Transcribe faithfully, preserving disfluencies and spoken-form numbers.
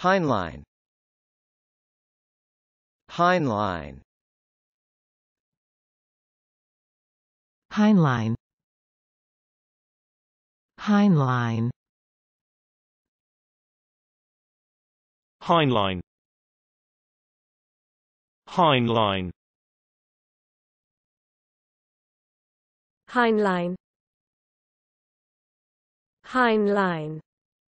Heinlein, Heinlein, Heinlein, Heinlein, Heinlein, Heinlein, Heinlein, Heinlein.